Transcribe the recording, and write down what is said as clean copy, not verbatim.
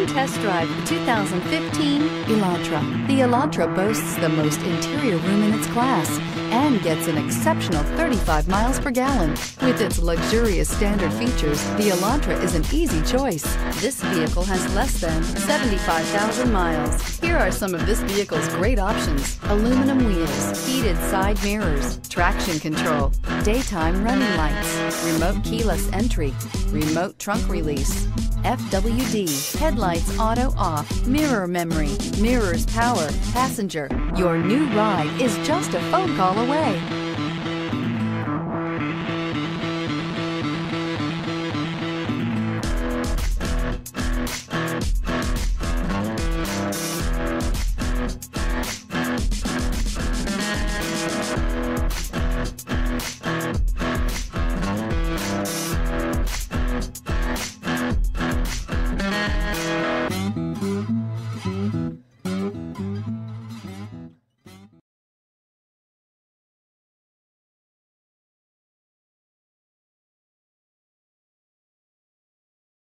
Come test drive the 2015 Elantra. The Elantra boasts the most interior room in its class and gets an exceptional 35 miles per gallon. With its luxurious standard features, the Elantra is an easy choice. This vehicle has less than 75,000 miles. Here are some of this vehicle's great options: aluminum wheels, heated side mirrors, traction control, daytime running lights, remote keyless entry, remote trunk release, FWD, headlights auto off, mirror memory, mirrors power, passenger. Your new ride is just a phone call away.